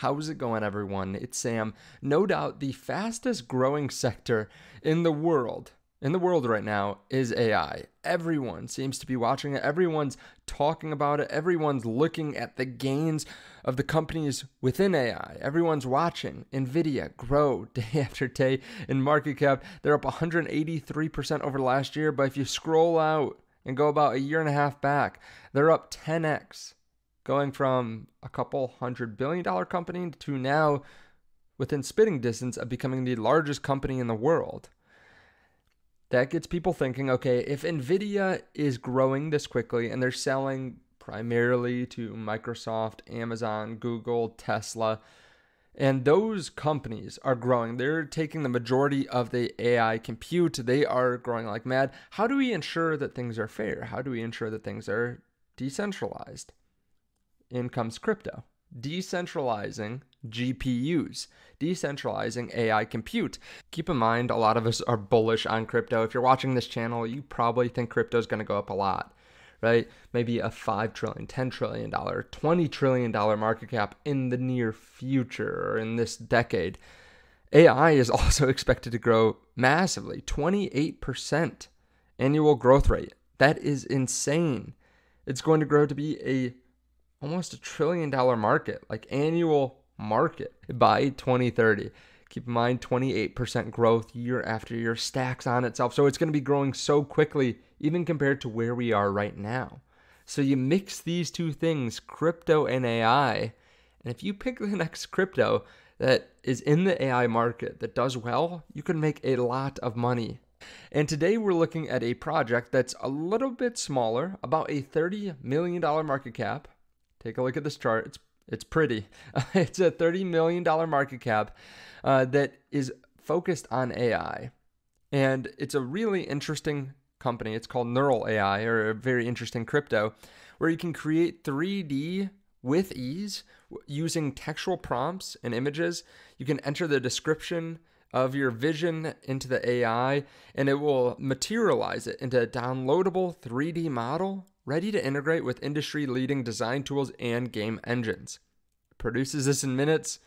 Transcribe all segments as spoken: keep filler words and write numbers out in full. How's it going, everyone? It's Sam. No doubt the fastest growing sector in the world, in the world right now, is A I. Everyone seems to be watching it. Everyone's talking about it. Everyone's looking at the gains of the companies within A I. Everyone's watching Nvidia grow day after day in market cap. They're up one hundred eighty-three percent over last year, but if you scroll out and go about a year and a half back, they're up ten X, going from a couple hundred billion dollar company to now within spitting distance of becoming the largest company in the world. That gets people thinking, okay, if Nvidia is growing this quickly and they're selling primarily to Microsoft, Amazon, Google, Tesla, and those companies are growing, they're taking the majority of the A I compute, they are growing like mad. How do we ensure that things are fair? How do we ensure that things are decentralized? In comes crypto. Decentralizing G P Us, decentralizing A I compute. Keep in mind, a lot of us are bullish on crypto. If you're watching this channel, you probably think crypto is going to go up a lot, right? Maybe a five trillion dollars, ten trillion dollars, twenty trillion dollars market cap in the near future or in this decade. A I is also expected to grow massively, twenty-eight percent annual growth rate. That is insane. It's going to grow to be a almost a trillion dollar market, like annual market by twenty thirty. Keep in mind, twenty-eight percent growth year after year stacks on itself. So it's going to be growing so quickly, even compared to where we are right now. So you mix these two things, crypto and A I, and if you pick the next crypto that is in the A I market that does well, you can make a lot of money. And today we're looking at a project that's a little bit smaller, about a thirty million dollar market cap. Take a look at this chart. It's it's pretty. It's a thirty million dollar market cap uh, that is focused on A I. And it's a really interesting company. It's called Neural A I, or a very interesting crypto, where you can create three D with ease using textual prompts and images. You can enter the description of your vision into the A I, and it will materialize it into a downloadable three D model, ready to integrate with industry-leading design tools and game engines. It produces this in minutes,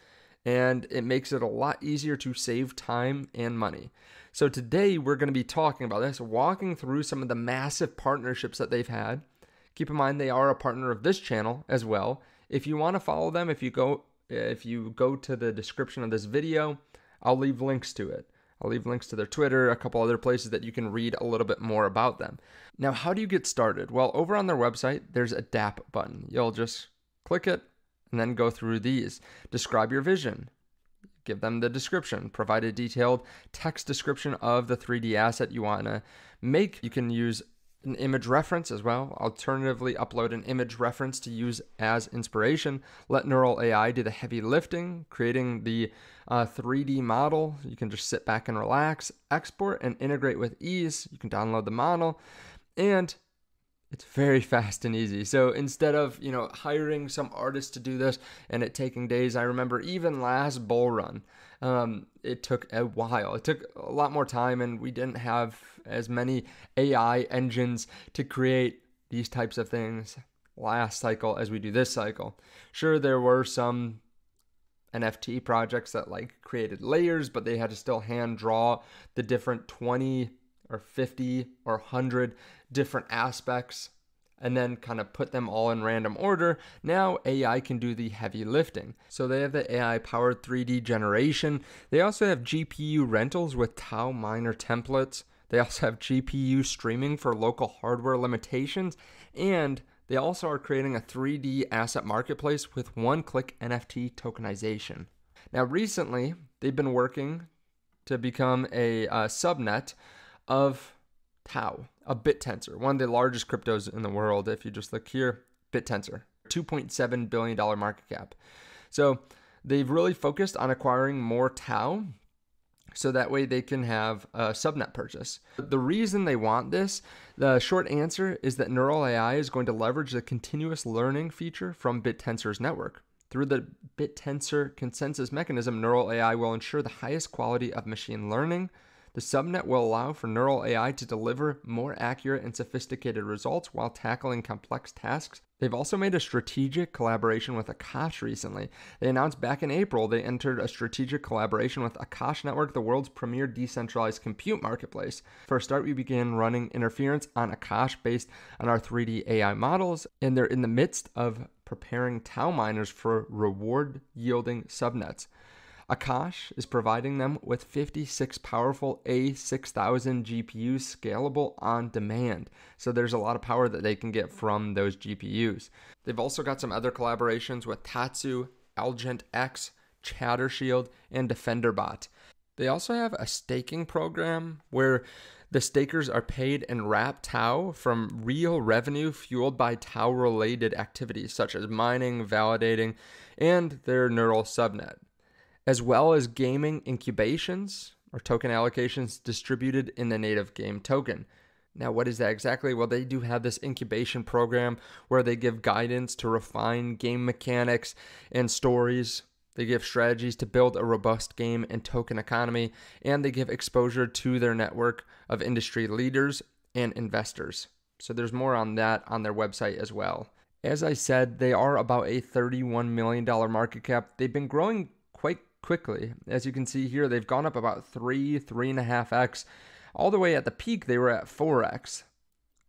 and it makes it a lot easier to save time and money. So today, we're going to be talking about this, walking through some of the massive partnerships that they've had. Keep in mind, they are a partner of this channel as well. If you want to follow them, if you go, if you go to the description of this video, I'll leave links to it. I'll leave links to their Twitter, a couple other places that you can read a little bit more about them. Now, how do you get started? Well, over on their website, there's a D A P button. You'll just click it and then go through these. Describe your vision. Give them the description. Provide a detailed text description of the three D asset you want to make. You can use an image reference as well. Alternatively, upload an image reference to use as inspiration. Let Neural A I do the heavy lifting, creating the uh, three D model. You can just sit back and relax, export and integrate with ease. You can download the model, and it's very fast and easy. So instead of, you know, hiring some artist to do this and it taking days, I remember even last bull run, um, it took a while. It took a lot more time, and we didn't have as many A I engines to create these types of things last cycle as we do this cycle. Sure, there were some N F T projects that like created layers, but they had to still hand draw the different twenty or fifty or one hundred different aspects and then kind of put them all in random order. Now A I can do the heavy lifting. So they have the A I powered three D generation. They also have G P U rentals with Tau miner templates. They also have G P U streaming for local hardware limitations, and they also are creating a three D asset marketplace with one-click N F T tokenization. Now recently, they've been working to become a uh, subnet of Tau, a BitTensor, one of the largest cryptos in the world. If you just look here, BitTensor, two point seven billion dollar market cap. So they've really focused on acquiring more Tau, so that way they can have a subnet purchase. The reason they want this, the short answer is that Neural A I is going to leverage the continuous learning feature from BitTensor's network. Through the BitTensor consensus mechanism, Neural A I will ensure the highest quality of machine learning. The subnet will allow for Neural A I to deliver more accurate and sophisticated results while tackling complex tasks They've also made a strategic collaboration with Akash recently. They announced back in April they entered a strategic collaboration with Akash Network, the world's premier decentralized compute marketplace. For a start, we began running interference on Akash based on our three D A I models, and they're in the midst of preparing Tau miners for reward-yielding subnets. Akash is providing them with fifty-six powerful A six thousand G P Us scalable on demand. So there's a lot of power that they can get from those G P Us. They've also got some other collaborations with Tatsu, Algent X, ChatterShield, and DefenderBot. They also have a staking program where the stakers are paid in wrap Tau from real revenue fueled by Tau-related activities such as mining, validating, and their neural subnet, as well as gaming incubations or token allocations distributed in the native game token. Now, what is that exactly? Well, they do have this incubation program where they give guidance to refine game mechanics and stories. They give strategies to build a robust game and token economy, and they give exposure to their network of industry leaders and investors. So there's more on that on their website as well. As I said, they are about a thirty-one million dollars market cap. They've been growing quite quickly. As you can see here, they've gone up about three, three and a half X. All the way at the peak, they were at four X,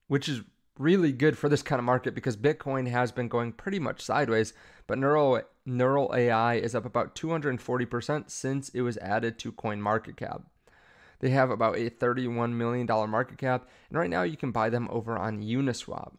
which is really good for this kind of market because Bitcoin has been going pretty much sideways, but neural, neural A I is up about two hundred forty percent since it was added to CoinMarketCap. They have about a thirty-one million dollars market cap, and right now you can buy them over on Uniswap.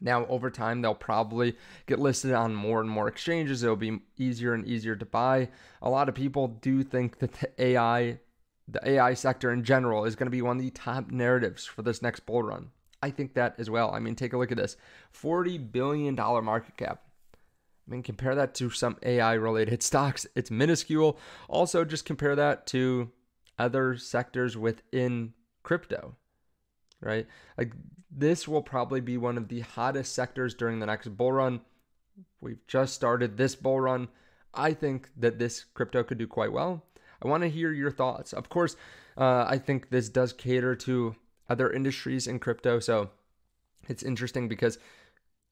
Now, over time, they'll probably get listed on more and more exchanges. It'll be easier and easier to buy. A lot of people do think that the A I, the A I sector in general is going to be one of the top narratives for this next bull run. I think that as well. I mean, take a look at this. forty billion dollars market cap. I mean, compare that to some A I-related stocks. It's minuscule. Also, just compare that to other sectors within crypto, right? Like, this will probably be one of the hottest sectors during the next bull run. We've just started this bull run. I think that this crypto could do quite well. I want to hear your thoughts. Of course, uh, I think this does cater to other industries in crypto. So it's interesting because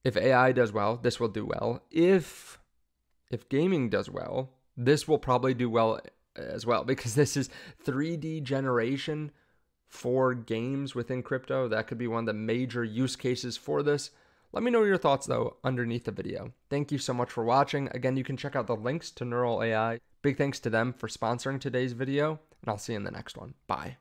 if A I does well, this will do well. If, if gaming does well, this will probably do well as well because this is three D generation for games within crypto. That could be one of the major use cases for this. Let me know your thoughts though underneath the video. Thank you so much for watching. Again, you can check out the links to Neural A I. Big thanks to them for sponsoring today's video, and I'll see you in the next one. Bye.